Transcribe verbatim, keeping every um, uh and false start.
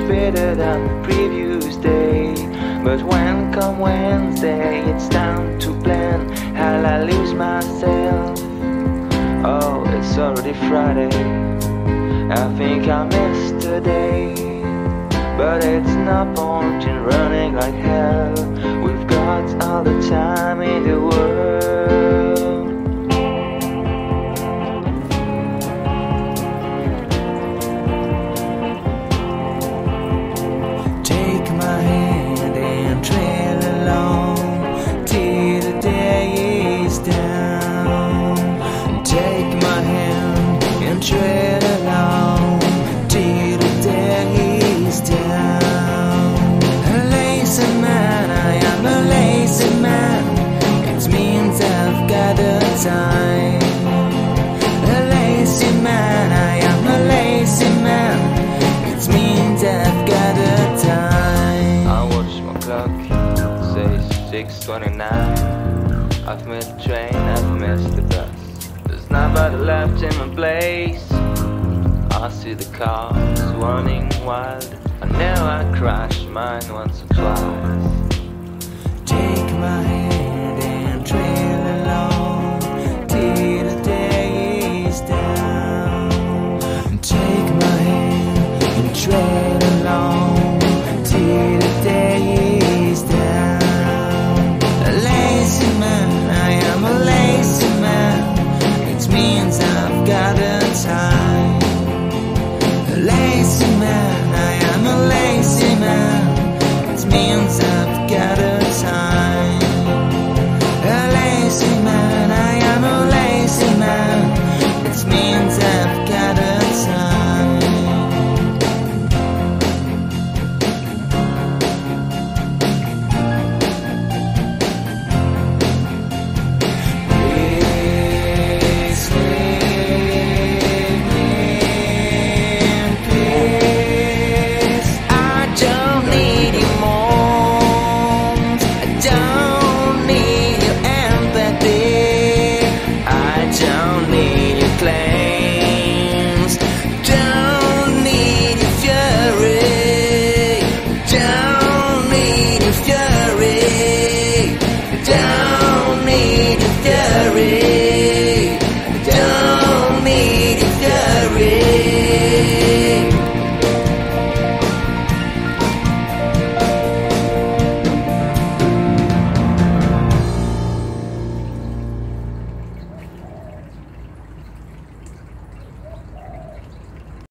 much better than the previous day. But when come Wednesday, it's time to plan how I lose myself. Oh, it's already Friday, I think I missed a day. But it's no point in running like hell, we've got all the time in the world. Time. A lazy man, I am a lazy man. It means I've got a time. I watch my clock, it says six twenty-nine. I've missed the train, I've missed the bus. There's nobody left in my place. I see the cars running wild. I know I crashed mine once or twice.